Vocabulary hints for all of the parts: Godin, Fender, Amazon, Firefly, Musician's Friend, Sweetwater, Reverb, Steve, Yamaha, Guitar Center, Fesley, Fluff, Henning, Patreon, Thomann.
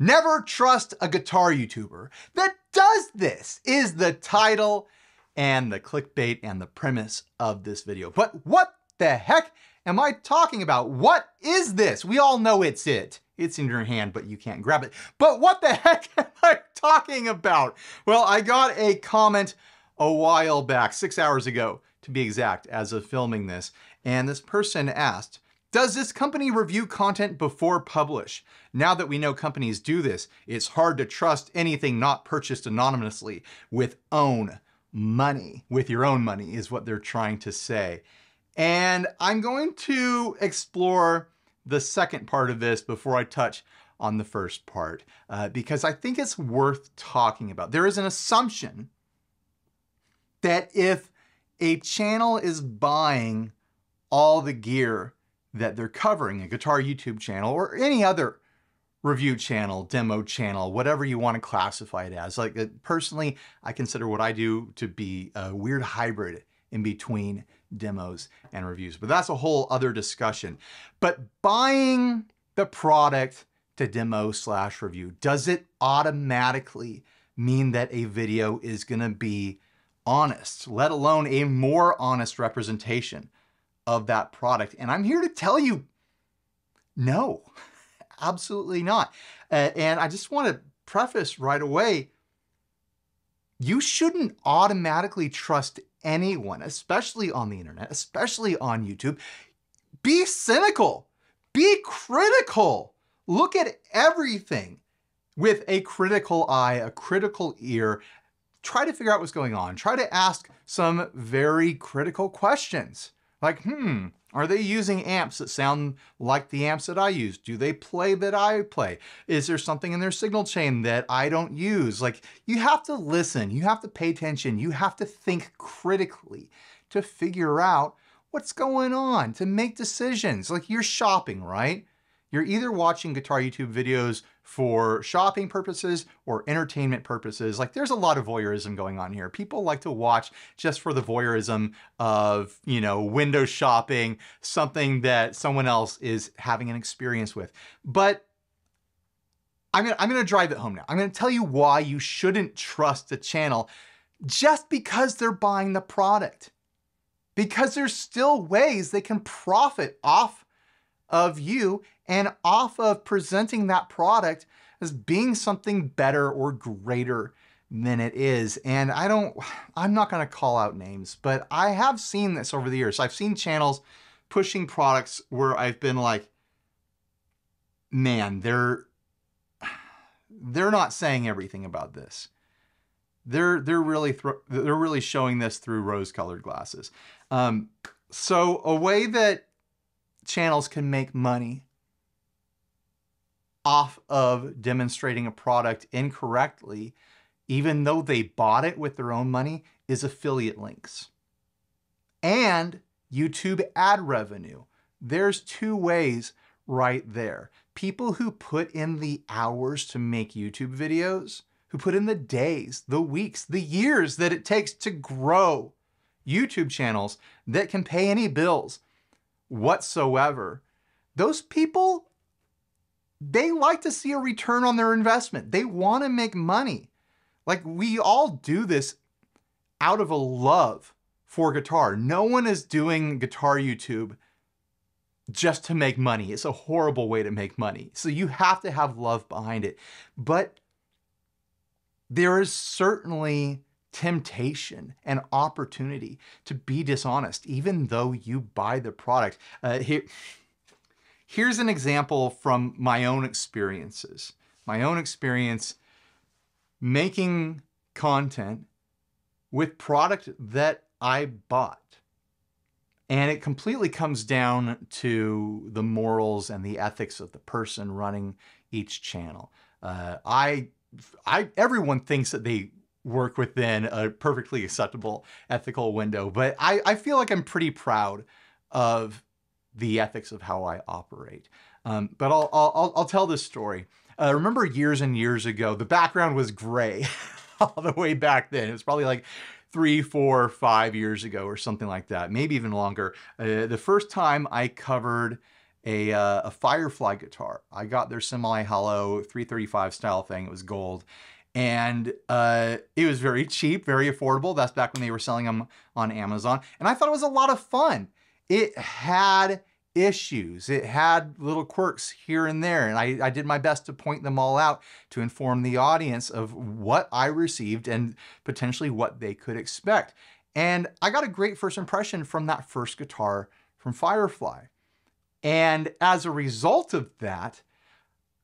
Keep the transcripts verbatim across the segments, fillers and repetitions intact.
Never Trust a Guitar YouTuber That Does This is the title and the clickbait and the premise of this video. But what the heck am I talking about? What is this? We all know it's it. It's in your hand, but you can't grab it. But what the heck am I talking about? Well, I got a comment a while back, six hours ago, to be exact, as of filming this. And this person asked, does this company review content before publish? Now that we know companies do this, it's hard to trust anything not purchased anonymously with own money. With your own money is what they're trying to say. And I'm going to explore the second part of this before I touch on the first part, uh, because I think it's worth talking about. There is an assumption that if a channel is buying all the gear that they're covering, a guitar YouTube channel or any other review channel, demo channel, whatever you want to classify it as. Like, uh, personally, I consider what I do to be a weird hybrid in between demos and reviews, but that's a whole other discussion. But buying the product to demo slash review, does it automatically mean that a video is going to be honest, let alone a more honest representation of that product? And I'm here to tell you, no, absolutely not. Uh, and I just want to preface right away, you shouldn't automatically trust anyone, especially on the internet, especially on YouTube. Be cynical, be critical. Look at everything with a critical eye, a critical ear. Try to figure out what's going on. Try to ask some very critical questions. Like, hmm, are they using amps that sound like the amps that I use? Do they play that I play? Is there something in their signal chain that I don't use? Like, you have to listen, you have to pay attention, you have to think critically to figure out what's going on, to make decisions. Like, you're shopping, right? You're either watching guitar YouTube videos for shopping purposes or entertainment purposes. Like, there's a lot of voyeurism going on here. People like to watch just for the voyeurism of, you know, window shopping, something that someone else is having an experience with. But I'm gonna, I'm gonna drive it home now. I'm gonna tell you why you shouldn't trust a channel just because they're buying the product. Because there's still ways they can profit off of you and off of presenting that product as being something better or greater than it is. And I don't, I'm not gonna call out names, but I have seen this over the years. I've seen channels pushing products where I've been like, man, they're, they're not saying everything about this. They're, they're really, they're really showing this through rose-colored glasses. Um, so a way that channels can make money off of demonstrating a product incorrectly, even though they bought it with their own money, is affiliate links and YouTube ad revenue. There's two ways right there. People who put in the hours to make YouTube videos, who put in the days, the weeks, the years that it takes to grow YouTube channels that can pay any bills whatsoever, those people, they like to see a return on their investment. They want to make money. Like, we all do this out of a love for guitar. No one is doing guitar YouTube just to make money. It's a horrible way to make money. So you have to have love behind it. But there is certainly temptation and opportunity to be dishonest, even though you buy the product. Uh, here, here's an example from my own experiences, my own experience making content with product that I bought. And it completely comes down to the morals and the ethics of the person running each channel. Uh, I, I, everyone thinks that they work within a perfectly acceptable ethical window. But I, I feel like I'm pretty proud of the ethics of how I operate. Um, but I'll, I'll, I'll tell this story. Uh, remember years and years ago, the background was gray all the way back then. It was probably like three, four, five years ago or something like that, maybe even longer. Uh, the first time I covered a, uh, a Firefly guitar. I got their semi-hollow three thirty-five style thing. It was gold. And uh, it was very cheap, very affordable. That's back when they were selling them on Amazon. And I thought it was a lot of fun. It had issues. It had little quirks here and there. And I, I did my best to point them all out to inform the audience of what I received and potentially what they could expect. And I got a great first impression from that first guitar from Firefly. And as a result of that,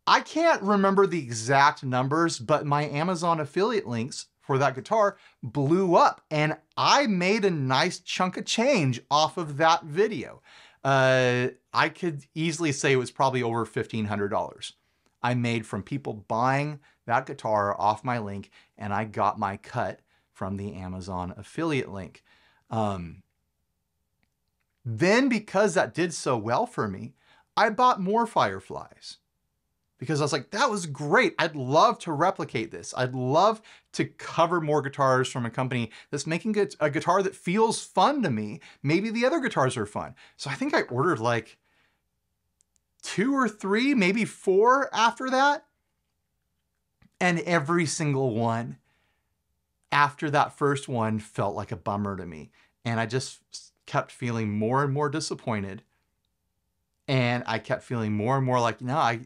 I can't remember the exact numbers, but my Amazon affiliate links for that guitar blew up, and I made a nice chunk of change off of that video. Uh, I could easily say it was probably over fifteen hundred dollars I made from people buying that guitar off my link, and I got my cut from the Amazon affiliate link. Um, then because that did so well for me, I bought more Fireflies. Because I was like, that was great. I'd love to replicate this. I'd love to cover more guitars from a company that's making a guitar that feels fun to me. Maybe the other guitars are fun. So I think I ordered like two or three, maybe four after that. And every single one after that first one felt like a bummer to me. And I just kept feeling more and more disappointed. And I kept feeling more and more like, no, I...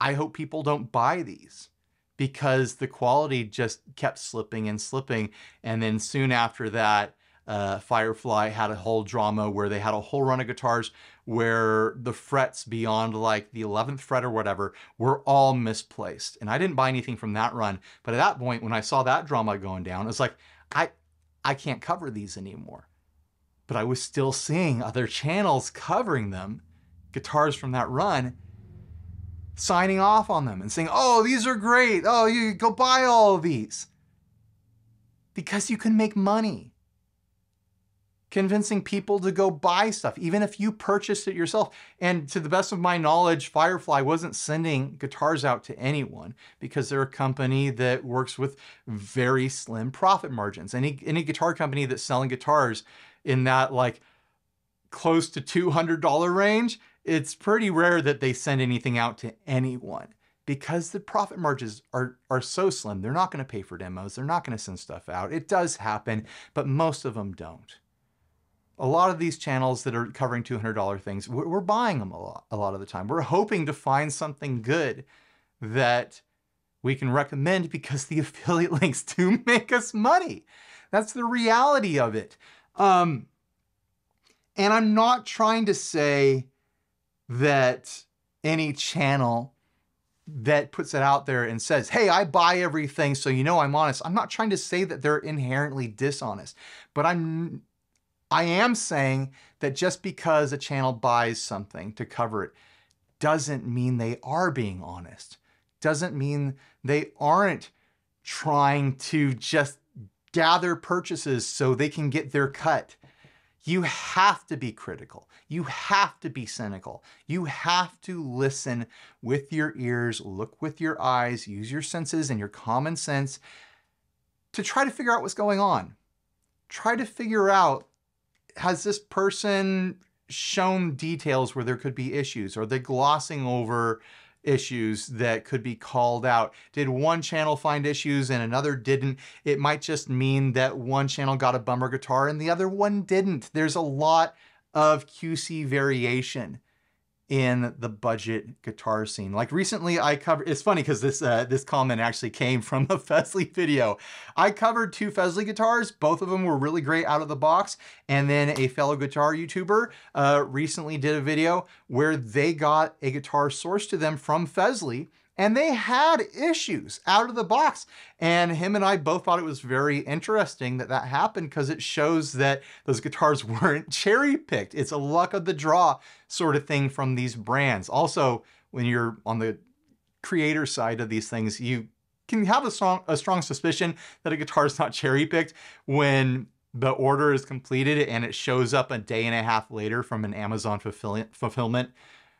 I hope people don't buy these, because the quality just kept slipping and slipping. And then soon after that, uh, Firefly had a whole drama where they had a whole run of guitars where the frets beyond like the eleventh fret or whatever were all misplaced. And I didn't buy anything from that run. But at that point, when I saw that drama going down, it's like, I, I can't cover these anymore. But I was still seeing other channels covering them, guitars from that run, signing off on them and saying, oh, these are great. Oh, you go buy all of these. Because you can make money convincing people to go buy stuff, even if you purchased it yourself. And to the best of my knowledge, Firefly wasn't sending guitars out to anyone, because they're a company that works with very slim profit margins. Any, any guitar company that's selling guitars in that like close to two hundred dollar range, it's pretty rare that they send anything out to anyone, because the profit margins are, are so slim. They're not going to pay for demos. They're not going to send stuff out. It does happen, but most of them don't. A lot of these channels that are covering two hundred dollar things, we're, we're buying them a lot, a lot of the time. We're hoping to find something good that we can recommend, because the affiliate links do make us money. That's the reality of it. Um, and I'm not trying to say that any channel that puts it out there and says, hey, I buy everything, so you know I'm honest. I'm not trying to say that they're inherently dishonest, but I'm, I am saying that just because a channel buys something to cover it doesn't mean they are being honest, doesn't mean they aren't trying to just gather purchases so they can get their cut. You have to be critical. You have to be cynical. You have to listen with your ears, look with your eyes, use your senses and your common sense to try to figure out what's going on. Try to figure out, has this person shown details where there could be issues? Are they glossing over issues that could be called out? Did one channel find issues and another didn't? It might just mean that one channel got a bummer guitar and the other one didn't. There's a lot of Q C variation in the budget guitar scene. Like recently I covered, it's funny because this uh, this comment actually came from a Fesley video. I covered two Fesley guitars. Both of them were really great out of the box. And then a fellow guitar YouTuber uh, recently did a video where they got a guitar sourced to them from Fesley, and they had issues out of the box. And him and I both thought it was very interesting that that happened, because it shows that those guitars weren't cherry picked. It's a luck of the draw sort of thing from these brands. Also, when you're on the creator side of these things, you can have a strong, a strong suspicion that a guitar is not cherry picked when the order is completed and it shows up a day and a half later from an Amazon fulfillment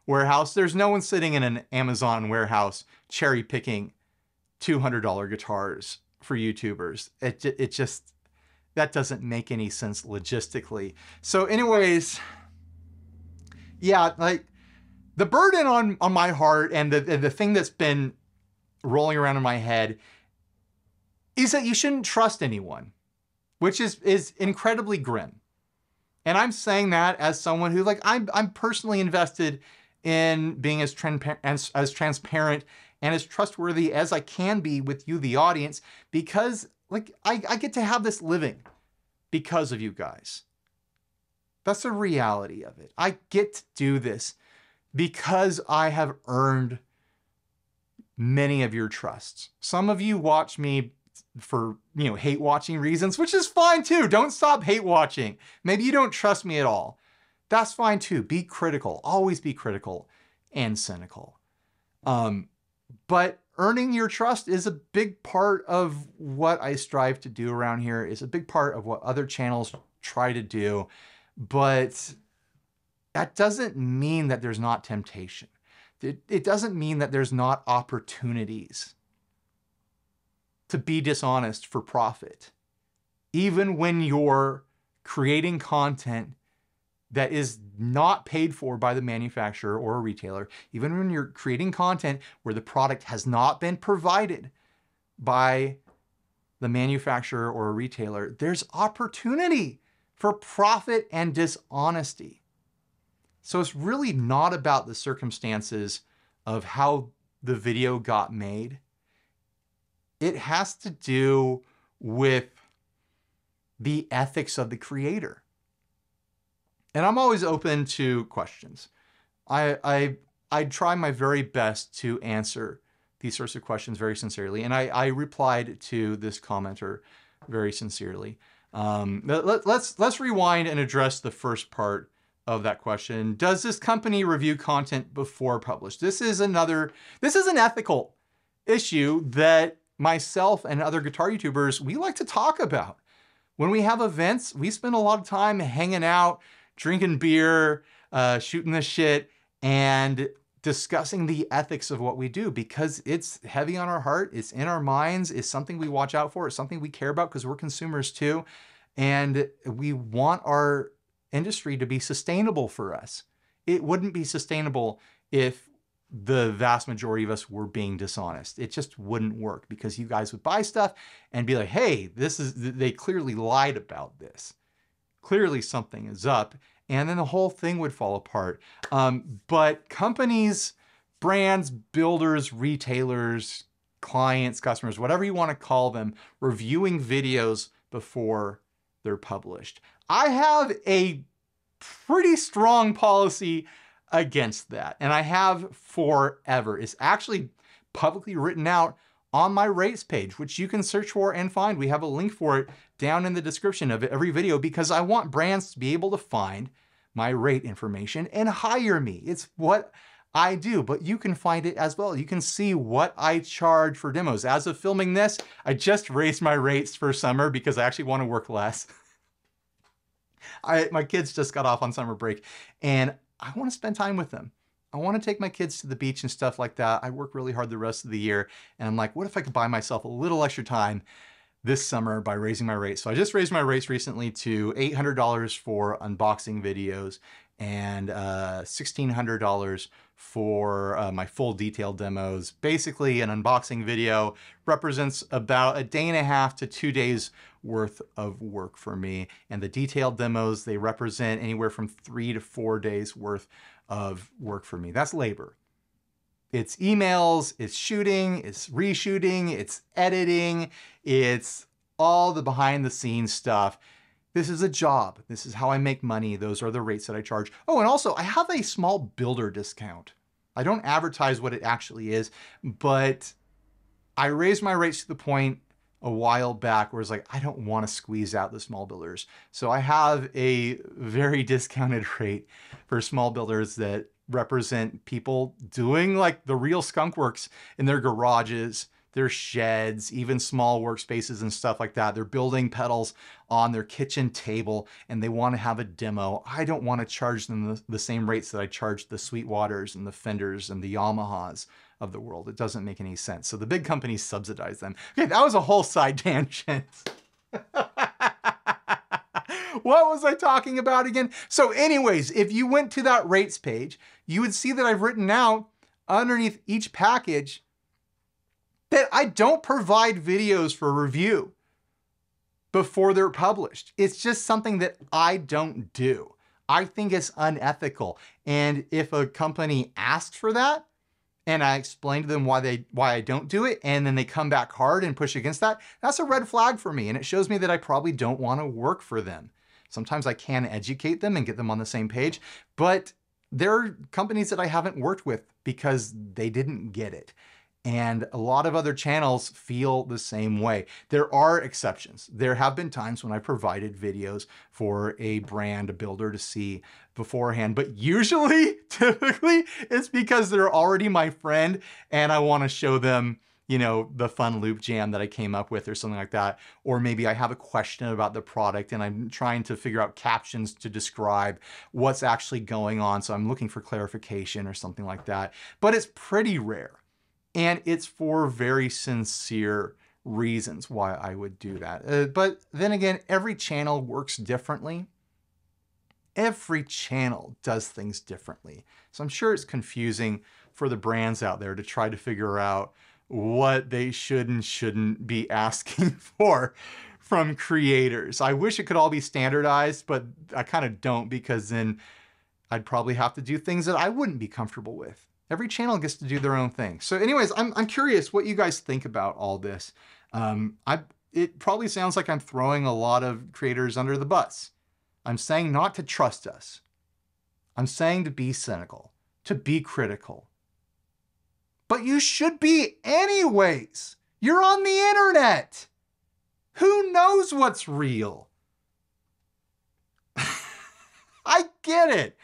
warehouse. There's no one sitting in an Amazon warehouse cherry picking two hundred dollar guitars for YouTubers. It, it just, that doesn't make any sense logistically. So anyways, yeah, like the burden on, on my heart and the, the thing that's been rolling around in my head is that you shouldn't trust anyone, which is, is incredibly grim. And I'm saying that as someone who, like, I'm, I'm personally invested in being as, transpa- as, as transparent and as trustworthy as I can be with you, the audience, because, like, I, I get to have this living because of you guys. That's the reality of it. I get to do this because I have earned many of your trusts. Some of you watch me for, you know, hate watching reasons, which is fine too. Don't stop hate watching. Maybe you don't trust me at all. That's fine too. Be critical. Always be critical and cynical. Um, but earning your trust is a big part of what I strive to do around here. It's a big part of what other channels try to do. But that doesn't mean that there's not temptation. It, it doesn't mean that there's not opportunities to be dishonest for profit, even when you're creating content that is not paid for by the manufacturer or a retailer, even when you're creating content where the product has not been provided by the manufacturer or a retailer, there's opportunity for profit and dishonesty. So it's really not about the circumstances of how the video got made. It has to do with the ethics of the creator. And I'm always open to questions. I, I, I try my very best to answer these sorts of questions very sincerely. And I, I replied to this commenter very sincerely. Um, let, let's, let's rewind and address the first part of that question. Does this company review content before published? This is another, this is an ethical issue that myself and other guitar YouTubers, we like to talk about. When we have events, we spend a lot of time hanging out, drinking beer, uh, shooting the shit, and discussing the ethics of what we do, because it's heavy on our heart, it's in our minds, it's something we watch out for, it's something we care about because we're consumers too. And we want our industry to be sustainable for us. It wouldn't be sustainable if the vast majority of us were being dishonest. It just wouldn't work, because you guys would buy stuff and be like, hey, this is, they clearly lied about this. Clearly something is up, and then the whole thing would fall apart. Um, but companies, brands, builders, retailers, clients, customers, whatever you want to call them, reviewing videos before they're published. I have a pretty strong policy against that, and I have forever. It's actually publicly written out on my rates page, which you can search for and find. We have a link for it down in the description of every video, because I want brands to be able to find my rate information and hire me. It's what I do, but you can find it as well. You can see what I charge for demos. As of filming this, I just raised my rates for summer because I actually want to work less. I, my kids just got off on summer break and I want to spend time with them. I want to take my kids to the beach and stuff like that. I work really hard the rest of the year. And I'm like, what if I could buy myself a little extra time this summer by raising my rates? So I just raised my rates recently to eight hundred dollars for unboxing videos and uh, sixteen hundred dollars for uh, my full detail demos. Basically, an unboxing video represents about a day and a half to two days worth of work for me. And the detailed demos, they represent anywhere from three to four days worth of work for me. That's labor. It's emails, it's shooting, it's reshooting, it's editing, it's all the behind the scenes stuff. This is a job. This is how I make money. Those are the rates that I charge. Oh, and also I have a small builder discount. I don't advertise what it actually is, but I raised my rates to the point a while back where it's like, I don't want to squeeze out the small builders. So I have a very discounted rate for small builders that represent people doing like the real skunk works in their garages, their sheds, even small workspaces and stuff like that. They're building pedals on their kitchen table and they want to have a demo. I don't want to charge them the, the same rates that I charge the Sweetwaters and the Fenders and the Yamahas of the world. It doesn't make any sense. So the big companies subsidize them. Okay, that was a whole side tangent. What was I talking about again? So anyways, if you went to that rates page, you would see that I've written out underneath each package that I don't provide videos for review before they're published. It's just something that I don't do. I think it's unethical. And if a company asks for that, and I explain to them why they why I don't do it, and then they come back hard and push against that, that's a red flag for me. And it shows me that I probably don't want to work for them. Sometimes I can educate them and get them on the same page, but there are companies that I haven't worked with because they didn't get it. And a lot of other channels feel the same way. There are exceptions. There have been times when I provided videos for a brand, a builder to see beforehand, but usually, typically, it's because they're already my friend and I want to show them, you know, the fun loop jam that I came up with or something like that. Or maybe I have a question about the product and I'm trying to figure out captions to describe what's actually going on. So I'm looking for clarification or something like that, but it's pretty rare. And it's for very sincere reasons why I would do that. Uh, but then again, every channel works differently. Every channel does things differently. So I'm sure it's confusing for the brands out there to try to figure out what they should and shouldn't be asking for from creators. I wish it could all be standardized, but I kind of don't, because then I'd probably have to do things that I wouldn't be comfortable with. Every channel gets to do their own thing. So anyways, I'm, I'm curious what you guys think about all this. Um, I, it probably sounds like I'm throwing a lot of creators under the bus. I'm saying not to trust us. I'm saying to be cynical, to be critical. But you should be anyways. You're on the internet. Who knows what's real? I get it.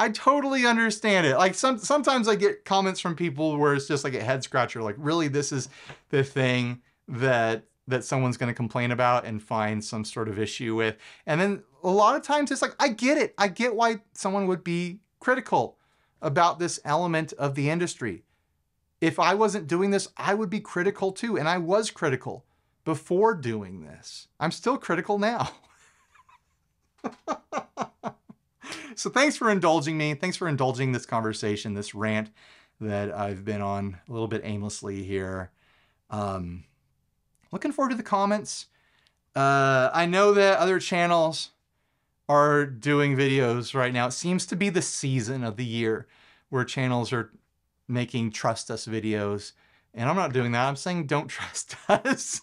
I totally understand it. Like some, sometimes I get comments from people where it's just like a head scratcher. Like, really, this is the thing that that someone's going to complain about and find some sort of issue with. And then a lot of times it's like, I get it. I get why someone would be critical about this element of the industry. If I wasn't doing this, I would be critical too. And I was critical before doing this. I'm still critical now. So thanks for indulging me. Thanks for indulging this conversation, this rant that I've been on a little bit aimlessly here. Um, looking forward to the comments. Uh, I know that other channels are doing videos right now. It seems to be the season of the year where channels are making trust us videos. And I'm not doing that. I'm saying don't trust us.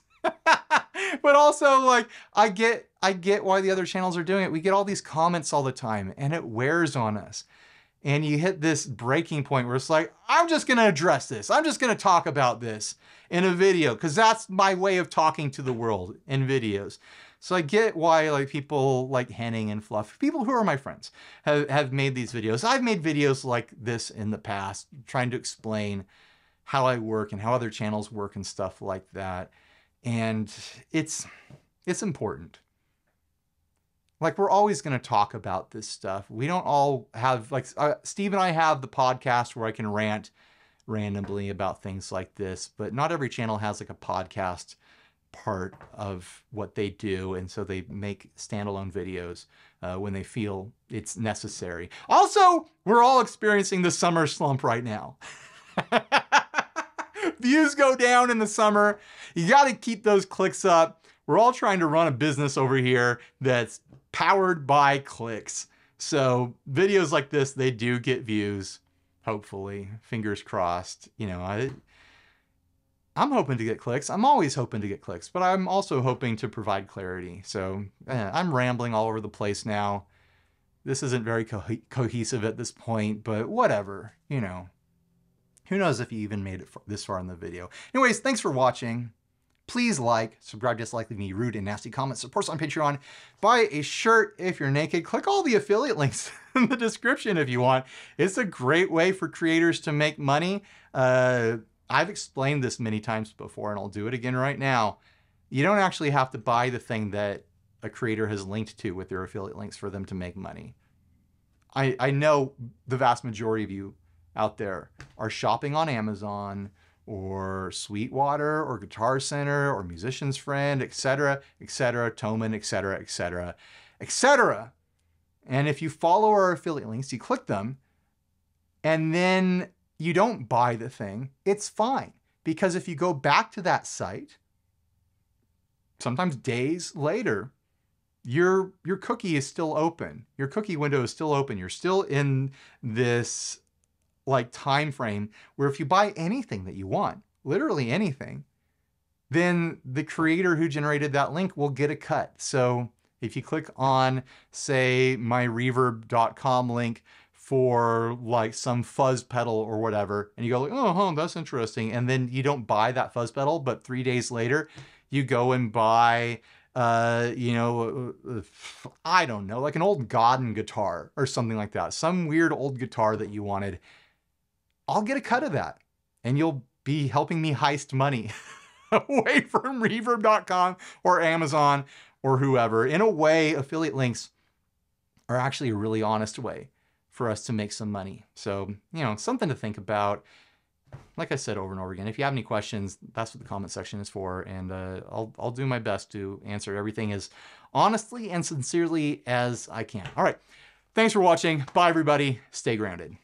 But also, like, I get I get why the other channels are doing it. We get all these comments all the time and it wears on us. And you hit this breaking point where it's like, I'm just gonna address this. I'm just gonna talk about this in a video because that's my way of talking to the world in videos. So I get why, like, people like Henning and Fluff, people who are my friends, have, have made these videos. I've made videos like this in the past, trying to explain how I work and how other channels work and stuff like that. And it's, it's important. Like, we're always going to talk about this stuff. We don't all have, like, uh, Steve and I have the podcast where I can rant randomly about things like this, but not every channel has like a podcast part of what they do. And so they make standalone videos uh, when they feel it's necessary. Also, we're all experiencing the summer slump right now. Views go down in the summer. You got to keep those clicks up. We're all trying to run a business over here that's powered by clicks. So videos like this, they do get views, hopefully. Fingers crossed. You know, I, I'm hoping to get clicks. I'm always hoping to get clicks, but I'm also hoping to provide clarity. So eh, I'm rambling all over the place now. This isn't very co- cohesive at this point, but whatever, you know. Who knows if you even made it this far in the video. Anyways, thanks for watching. Please like, subscribe, dislike, leave me rude and nasty comments, support us on Patreon, buy a shirt if you're naked, click all the affiliate links in the description if you want. It's a great way for creators to make money. Uh, I've explained this many times before and I'll do it again right now. You don't actually have to buy the thing that a creator has linked to with their affiliate links for them to make money. I, I know the vast majority of you out there are shopping on Amazon or Sweetwater or Guitar Center or Musician's Friend, et cetera, et cetera, Toman, et cetera, et cetera. et cetera. And if you follow our affiliate links, you click them, and then you don't buy the thing, it's fine. Because if you go back to that site, sometimes days later, your, your cookie is still open. Your cookie window is still open. You're still in this like time frame where if you buy anything that you want, literally anything, then the creator who generated that link will get a cut. So if you click on, say, my reverb dot com link for like some fuzz pedal or whatever, and you go like, oh, huh, that's interesting, and then you don't buy that fuzz pedal, but three days later, you go and buy, uh, you know, I don't know, like an old Godin guitar or something like that, some weird old guitar that you wanted, I'll get a cut of that, and you'll be helping me heist money away from reverb dot com or Amazon or whoever. In a way, affiliate links are actually a really honest way for us to make some money. So, you know, something to think about. Like I said over and over again, if you have any questions, that's what the comment section is for. And uh, I'll, I'll do my best to answer everything as honestly and sincerely as I can. All right. Thanks for watching. Bye, everybody. Stay grounded.